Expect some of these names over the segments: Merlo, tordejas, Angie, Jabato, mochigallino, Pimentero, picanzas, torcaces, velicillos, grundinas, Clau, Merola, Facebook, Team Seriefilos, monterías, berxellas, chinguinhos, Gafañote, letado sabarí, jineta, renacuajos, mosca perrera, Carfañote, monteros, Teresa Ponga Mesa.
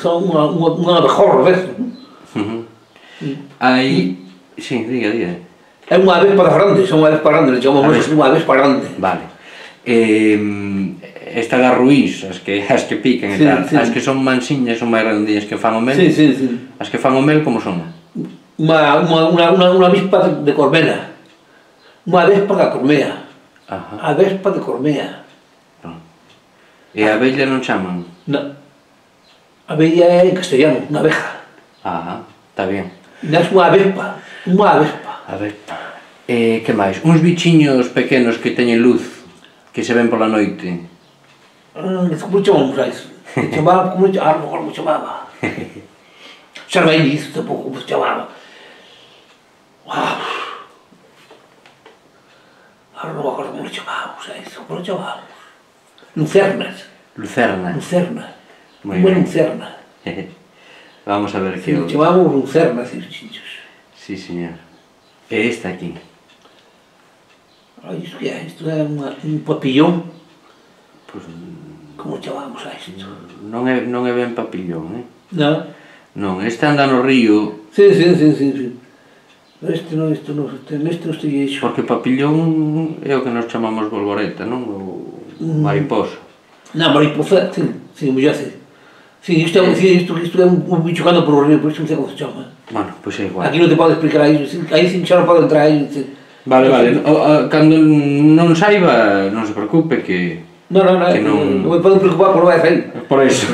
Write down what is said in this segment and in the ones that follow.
son una mejor vez. Ahí, sí, diga. Es una avispa grande, son avispas grandes, le llamamos una avispa grande. Vale. Estas las ruís, as que pican, sí, e tal, sí. As que son mansiñas, son máis redondillas que fan o mel. Sí, sí, sí. As que fan o mel, como son? Una avispa de cormena. Unha avispa da cormea. Ajá. Avispa de cormea. No. E a abella non chaman? Non. A abella é en castellano, unha abeja. Ajá, está bien. É unha avispa, unha avispa. A ver, que máis? Uns bichiños pequenos que teñen luz, que se ven pola noite. Como chamamos a iso? Como chamaba? Xarbaílis, tampouco chamaba. Ahora non me acordo como chamamos a iso, como chamamos? Lucernas. Lucernas. Lucernas. Moi ben. Lucerna. Vamos a ver que... Chamamos lucernas e bichiños. Sí, señor. Esta aquí. Ay, isto é un papillón. Pues, como chamamos a isto? Non é ben papillón, Non? Non, este anda no río. Sí. Este non sei iso. Porque papillón é o que nos chamamos bolboreta, non? O mariposa. Non, mariposa, sí, moi xa sei. Sí, isto é un bicho que anda por o río, por isto non sei como se chama. Bueno, pois é igual. Aquí non te podo explicar aí, aí xa non podo entrar aí. Vale, cando non saiba, non se preocupe que... Non me podo preocupar por vais aí. Por iso,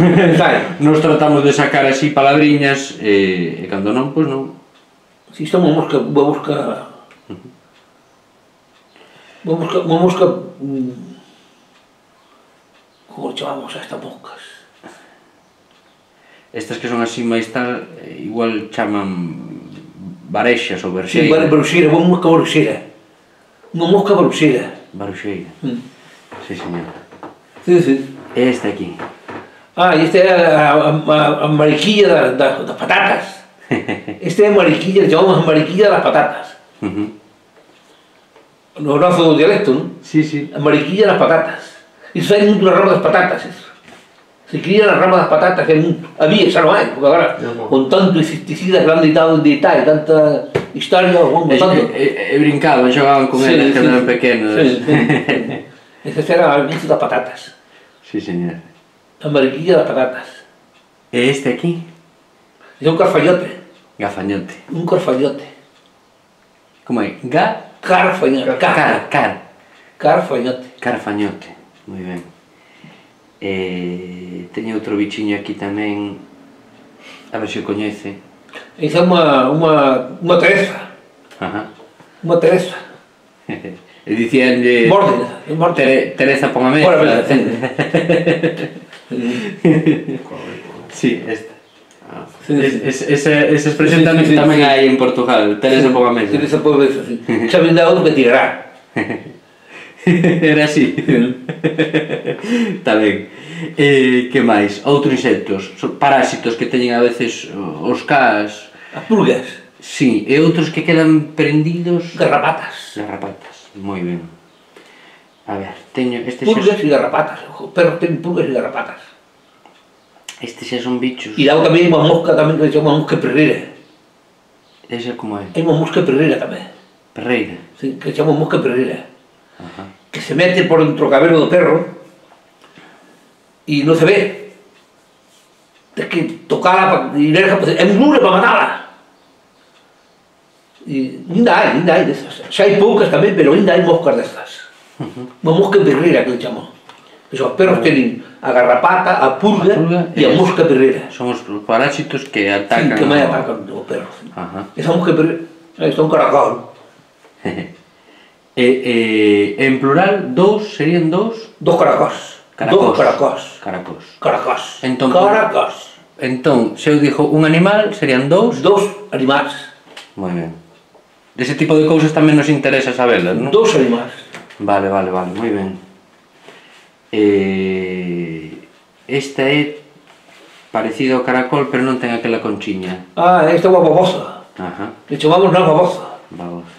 nos tratamos de sacar así palabriñas e cando non, pois non. Si, isto é unha mosca... Como chamamos a estas moscas? Estas que son así máis tal, igual chaman berxellas ou berxellas. Sí, berxellas, unha mosca berxella. Unha mosca berxella. Berxella. Sí, señor. Sí. Esta aquí. Esta é a mariquilla das patatas. Esta é a mariquilla, chamamos a mariquilla das patatas. No brazo do dialecto, non? Sí. A mariquilla das patatas. Iso hai moito na rama das patatas, iso. Se cría na rama das patatas, que había, xa non hai, porque agora, con tanto insecticidas que han ditado de tal, tanta historia, e brincaban, xogaban con elas, que eran pequenos. Estas eran as bichas das patatas. Sí, señor. A mariquilla das patatas. E este aquí? É un carfañote. Gafañote. Un carfañote. Como é? Carfañote. Carfañote. Carfañote, moi ben. Teño outro bichiño aquí tamén, a ver se o coñece. Esa é unha Teresa. E dicían de... Mórtenle. Teresa Ponga Mesa. Si, esta. Esa expresión tamén hai en Portugal, Teresa Ponga Mesa. Teresa Ponga Mesa, si. Xa vende outro que tirará. Era así. Está ben. Que máis? Outros insectos, parásitos que teñen a veces os cas. As pulgas. Si, e outros que quedan prendidos. Garrapatas. Garrapatas, moi ben. A ver, teño... Pulgas e garrapatas, pero ten pulgas e garrapatas. Estes xa son bichos. E logo tamén hai unha mosca tamén que se chama mosca perrera. Esa como é? Hai unha mosca perrera tamén. Perrera? Si, que se chama mosca perrera. Que se mete por un trocabelo do perro e non se ve, tens que tocala e lerja, é un lure para matala, e ainda hai destas, xa hai poucas tamén, pero ainda hai moscas destas, unha mosca berrera que le chamou, pois os perros teñen a garrapata, a pulga e a mosca berrera, son os parásitos que atacan o perro. Esa mosca berrera está un caracol. En plural, dous, serían dous? Dous caracós. Caracós. Entón, se eu dixo un animal, serían dous? Dous animais. Moi ben. Dese tipo de cousas tamén nos interesa saberlas, non? Dous animais. Vale, moi ben. Esta é parecida ao caracol, pero non ten aquela conchiña. Esta é unha babosa. Le chamamos na babosa. Babosa.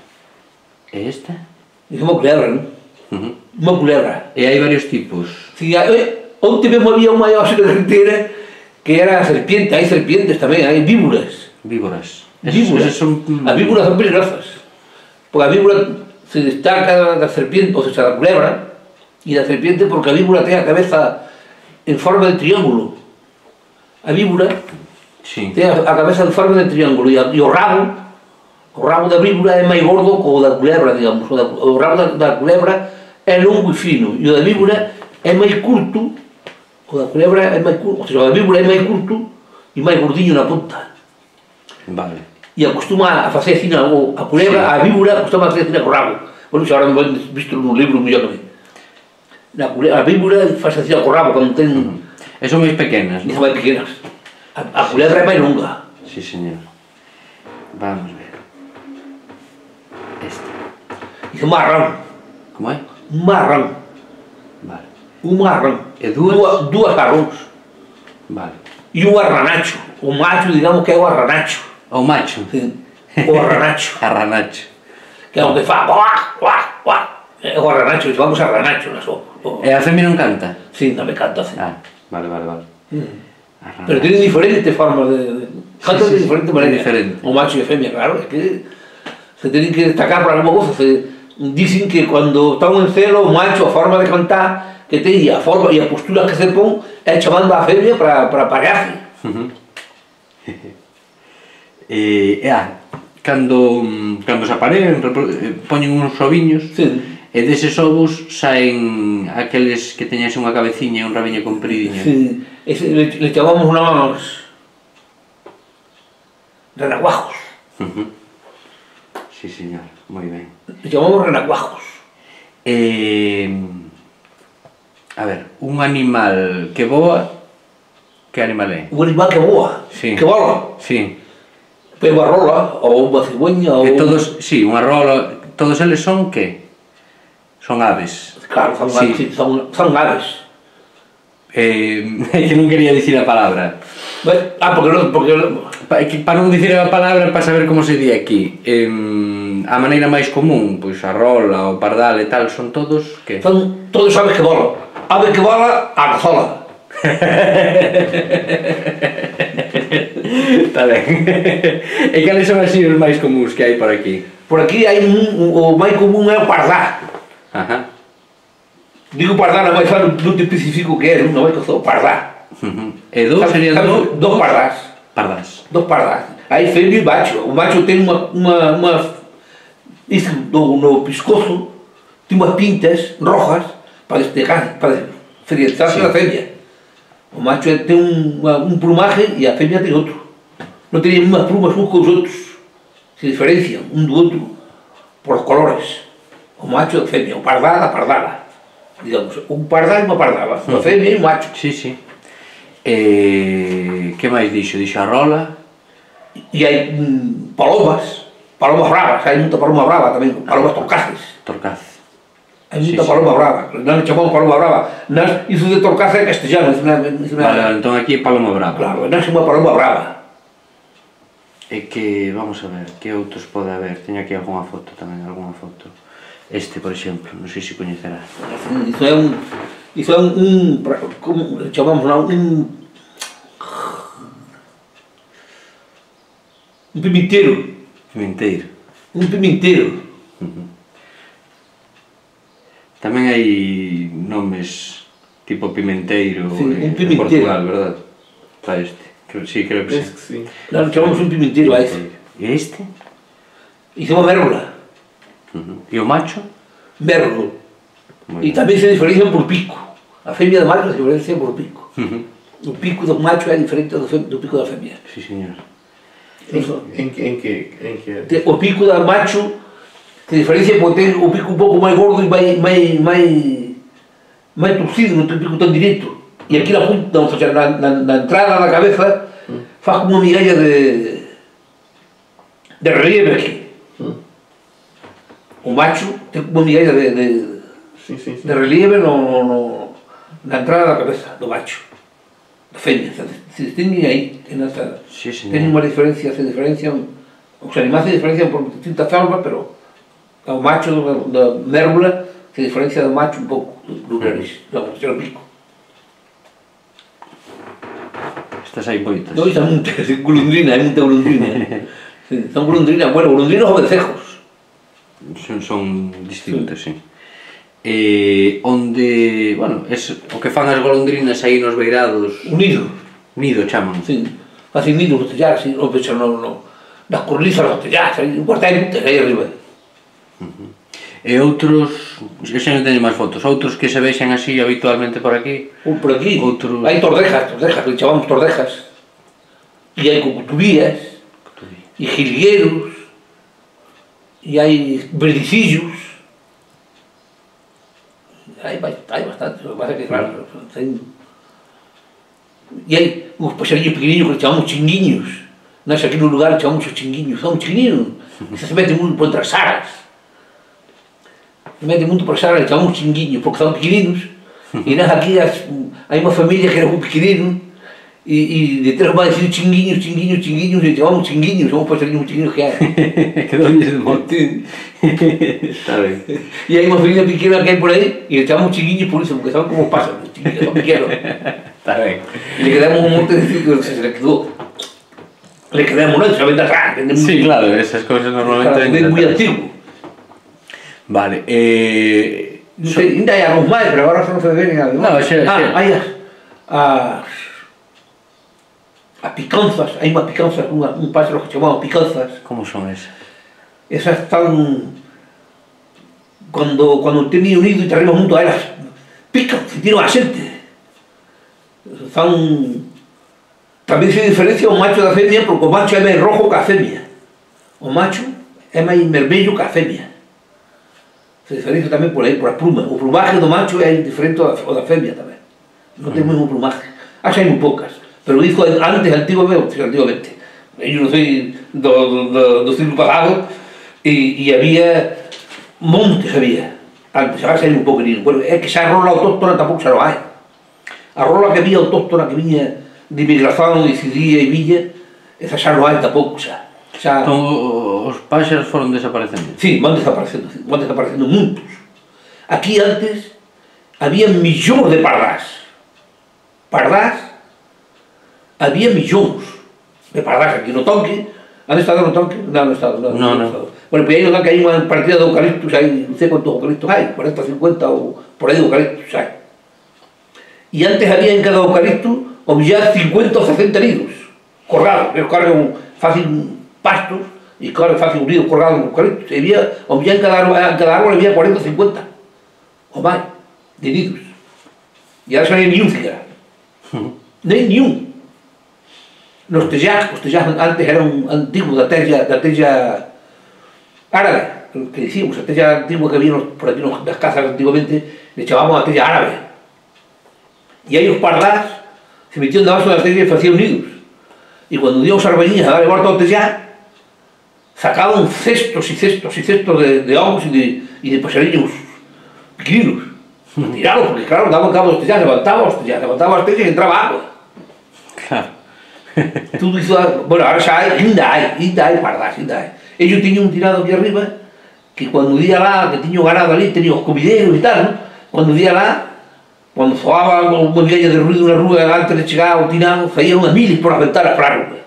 E esta? É unha culebra, non? Unha culebra. E hai varios tipos. Si, onte mesmo había unha xerentera que era serpiente, hay serpientes también, hay víboras. Víboras. Las víboras son peligrosas. Porque la víbora se destaca la serpiente, o sea, la culebra, y la serpiente porque la víbora tiene la cabeza en forma de triángulo. La víbora sí. Tiene la cabeza en forma de triángulo, y el rabo de la víbora es más gordo que la culebra, digamos. El rabo de la culebra es longo y fino, y la víbora es más corto. O la culebra es más curta, o sea, la víbora es más curto y más gordinho na punta. Vale. Y acostuma a hacer así, a culebra, sí. A víbora acostuma a hacer así con rabo. Bueno, si ahora me han visto en un libro mejor que mí. La víbora hace así con rabo cuando tienen... Eso son muy pequeñas, ¿no? Son muy pequeñas. A sí, culebra sí. Es más longa. Sí, señor. Vamos a ver. Este. Es un marrón. ¿Cómo es? Un marrón. Vale. Un marrón. E dúas marróns. Vale. E un arranacho. O macho, digamos que é o arranacho. O macho. O arranacho. Arranacho. Que é o que fa... É o arranacho, vamos arranacho. E a femina non canta? Sí, tamén canta. Ah, vale, vale, vale. Pero tiene diferentes formas de... Canta de diferentes maneras. O macho e a femina, claro. É que se tienen que destacar por alguma cosa. Dicen que cando están en celo, o macho, a forma de cantar, que te y a forma y a postura que se pon es chamando a feria para pagarse. Cando se aparean, ponen unos oviños, sí. E deses ovos saen aqueles que teñas unha cabeciña e un rabiño compridinho. Sí. Le chamamos unos renacuajos. Sí, señor, moi ben. Le chamamos renacuajos. A ver, un animal que voa, que animal é? Un animal que voa, sí. Que vola. Sí. Pois unha rola, ou unha cigüeña, ou... Todos, sí, unha rola, todos eles son que? Son aves. Claro, son aves. Eu non quería dicir a palabra. Ah, porque non... Para non dicir a palabra, para saber como se di aquí. A maneira máis común, pois a rola, o pardal e tal, son todos que? Son todos aves que volan. Ave que vola, a cazola. Está ben. E cales son así os máis comuns que hai por aquí? Por aquí hai o máis común é o pardá. Digo pardá, non máis falo, non te especifico que é, non máis cazola, o pardá. E dos serían dos pardás. Pardás. Dos pardás. Hai femia e macho. O macho ten unha... Isto no pescozo, ten unhas pintas rojas, para destacar, para diferenciarse da femia. O macho ten un plumaje e a femia ten outro. Non teñen unhas plumas uns cos outros. Se diferencian un do outro por os colores. O macho e a femia, o pardal, a pardala. Digamos, un pardal e unha pardala. A femia e o macho. Sí, sí. Que máis dixo? Dixo a rola? E hai palomas, palomas bravas. Hai moita paloma brava tamén, palomas torcaces. Torcaces. Hay mucha paloma brava, no le llamamos paloma brava. Hizo de torcaces castellano. Vale, entonces aquí es paloma brava. Claro, no es una paloma brava. Es que, vamos a ver, ¿qué otros puede haber? Tengo aquí alguna foto también, alguna foto. Este, por ejemplo, no sé si conocerás. Hizo ¿cómo le llamamos? Un pimentero. Pimentero. Un pimentero. Tamén hai nomes tipo pimenteiro en Portugal, verdad? Está este, sí, creo que sí. Claro, chamamos un pimenteiro a este. E este? Hicimos Merola. E o macho? Merlo. E tamén se diferencian por pico. A femia do macho se diferencia por pico. O pico do macho é diferente do pico da femia. Sí, señor. O pico do macho... Se diferencia por ter o pico un pouco máis gordo e máis torcido, non ten pico tan directo. E aquí na punta, na entrada da cabeza, faz como unha migalla de relieve aquí. O macho ten como unha migalla de relieve na entrada da cabeza do macho. Da fêmea, se distinguen aí. Ten unha diferencia, se diferencian... Os animais se diferencian por distintas formas, pero... O macho da mérbola se diferencia do macho un pouco do nariz, do pico. Está Estas hay muchas. No, hay muchas, hay muchas grundinas. Son grundinas, bueno, grundinos o becerros. Son distintos, sí. Onde, bueno, o que fan as golondrinas aí nos beirados. Un nido. Nido, chaman. Sí, así nidos nos tellares, nas cornizas nos tellares, aí arriba. E outros, xa non teño máis fotos, outros que se vexen así habitualmente por aquí. Por aquí, hai tordejas, que chamamos tordejas. E hai cucutubías, e jilgueros, e hai velicillos, hai bastantes, o que pasa é que, claro, e hai uns paxarillos pequeninos que chamamos chinguinhos. Nós aquí no lugar chamamos os chinguinhos, son chinguinhos, se meten moito contra as aras, se meten moito para as aras, chamamos chinguinhos, porque son pequeninos, e nós aquí hai unha familia que era un pequenino, e de tres máis dicen chinguinhos, e chamamos chinguinhos, somos paxarillos chinguinhos que hai. Que doñes de montín. Está ben. E hai unha familia pequena que hai por aí, e chamamos chinguinhos por iso, porque saben como pasan, os chinguinhos son pequenos. Está ben. E le quedamos un monte de ciclos, se le quedou. Le quedamos, non? Se la venda rara. Sí, claro, esas cousas normalmente... É moi antigo. Vale, ainda hai algúns máis, pero agora non se ven en algo. Non, xe. Ah, hai as... as picanzas, hai unhas picanzas, un páxaro que chamamos picanzas. Como son esas? Esas están... Cando ten nido e te arribas moito a elas, pican, se tiran a xente. Están... Tamén se diferencia o macho da femia, porque o macho é máis rojo que a femia. O macho é máis vermelho que a femia. Se diferencia tamén por aí, por as plumas. O plumaje do macho é diferente ao da femia tamén. Non ten o mesmo plumaje. As hai moi poucas. Pero dijo antes, antiguamente, yo no soy del siglo pasado, y había montes, había, antes, ahora se hay un poco nido. Bueno, es que esa rola autóctona tampoco se lo hay. A rola que había autóctona, que viña de migración, de cidía y villa, esa xa no hay tampoco, xa... Os páxaros foron desaparecendo? Sí, van desaparecendo muitos. Aquí antes había millóns de pardás, había millóns de pardás aquí no Tonque. Han estado no Tonque? Non, non estado. Bueno, pois aí no Tonque hai unha partida de eucaliptus, non sei quantos eucaliptus hai, 40, 50 ou por aí de eucaliptus hai. E antes había en cada eucaliptus había 50 ou 60 nidos colgados, que facen pastos e facen nidos colgados en eucaliptus. Había en cada árbol había 40 ou 50 ou máis de nidos. E agora xa non hai niun sequera. Non hai niun. Os tellás antes eran antigos da tella árabe, que dicíamos, a tella antigua que había por aquí nas casas antiguamente, le chamábamos a tella árabe. E aí os pardás se metían debaixo da tella e facían nidos. E cando dían os arbeñías a darle volta ao tellá, sacaban cestos de ovos e de paxarillos pequeninos. Tirados, porque claro, daban cabo dos tellás, levantaban as tellas e entraba agua. Claro. Tudo iso, bueno, agora xa hai, ainda hai pardás, ainda hai. Ellos tiñan un tirado aquí arriba, que cando día lá, que tiñan ganado ali, tenían os comideiros e tal, non? Cando día lá, cando soaba unha migallas de ruido na rúa, antes de chegar ao tirado, saían unhas miles por as ventanas para a rúa.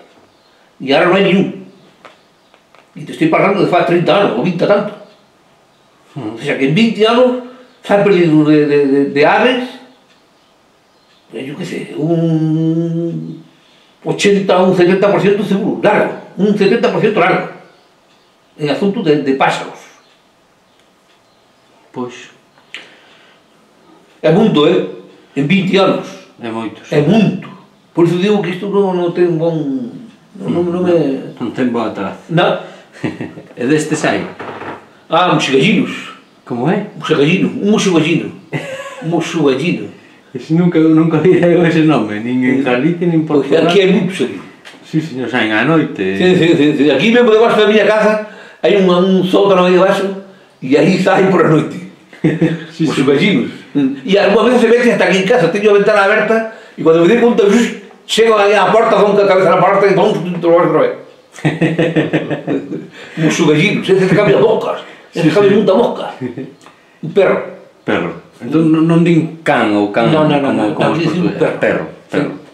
E agora non hai nenhum. E te estou falando de faz 30 anos, ou 20 tanto. Ou seja, que en 20 anos, xa han perdido de aves, eu que sei, un... 70% seguro, largo, un 70% largo, en asunto de páxaros. Pois... É moito, en 20 anos. É moito. É moito. Por iso digo que isto non ten bon... Non ten bon atrás. Non. É deste sai. Ah, mochigallinos. Como é? Mochigallino, un mochigallino. Mochigallino. Nunca direi ese nome, nin en Galicia, nin en Portugal. Aquí hai muitos aquí. Sí, señor, xa en a noite. Sí, aquí mesmo debaixo da miña casa hai un sótano aí debaixo e aí saen por a noite. Os vecinos. E algunhas veces se vexen hasta aquí en casa, teño a ventana aberta e cando me dei conta, chego aí á porta, dou a cabeza na porta e vamos outra vez. Os vecinos, ese se cambia moscas, ese cambia moita mosca. Un perro. Perro. Entón non din can ou can como os portugueses. Perro.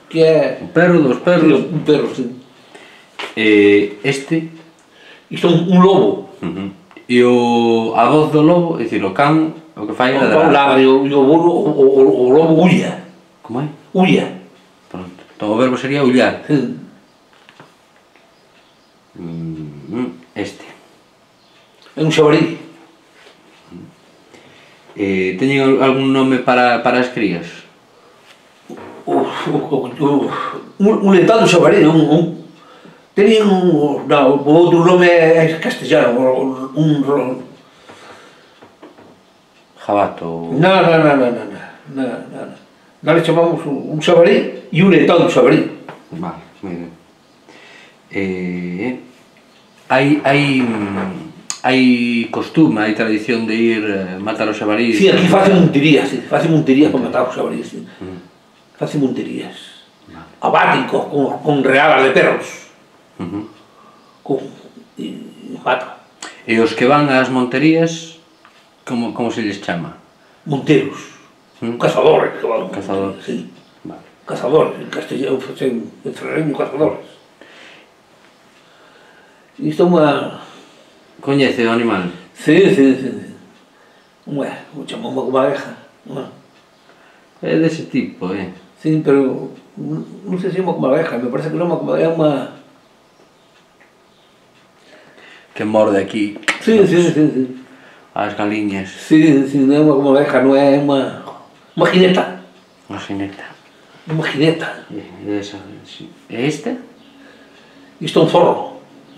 ¿Qué? Un perro, dos perros. Un perro, sí. Este. Y son un lobo. Uh-huh. E o a voz do lobo, é dicir, o can, o que fai é ladrar. E o burro, o lobo hulla. Como é? Hulla. Pronto. Então o verbo sería hullar. Este. É un sabarí. Teñen algún nome para as crías? Un letado sabarí, un... Tenía un... No, otro nombre es castellano, un... Jabato... No. No le llamamos un sabarí y un letado sabarí. Vale, muy bien. Hay costumbre, hay tradición de ir a matar a los sabaríes... Sí, aquí hacen monterías para matar a los sabaríes. Sí. Hacen monterías. Vale. Abáticos, con regadas de perros. E os que van ás monterías, como se lles chama? Monteros, cazadores que van. Cazadores, sí. Cazadores, en castellano, en ferreño, cazadores. Isto é unha... Coñece o animal? Sí. O chamamos como abeja. É dese tipo, é? Sí, pero non sei se é como abeja, me parece que non é unha... que morde aquí. Sí. As galiñas. Sí, non é unha como abeja, non é unha... Unha jineta. Unha jineta. E este? Isto é un zorro.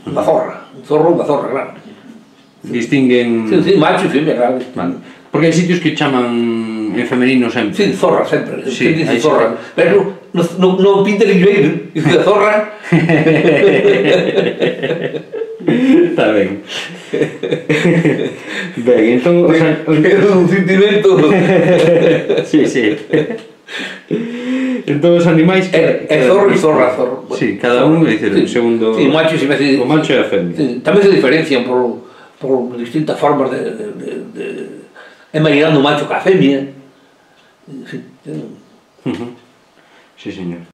Unha zorra. Unha zorra grande. Distinguen... Sí, macho e feme, grande. Porque hai sitios que chaman en femenino sempre. Sí, zorra sempre. Sí, hai zorra. Pero non pinta el inglés. Dice zorra. Está ben. Ben, entón... É un sentimento. Sí. Entón, os animais... É zorro. Sí, cada un dice un segundo... Sí, macho e feme. O macho e a feme. Tamén se diferencian por distintas formas de... É maridando o macho que a feme. Sí, señor.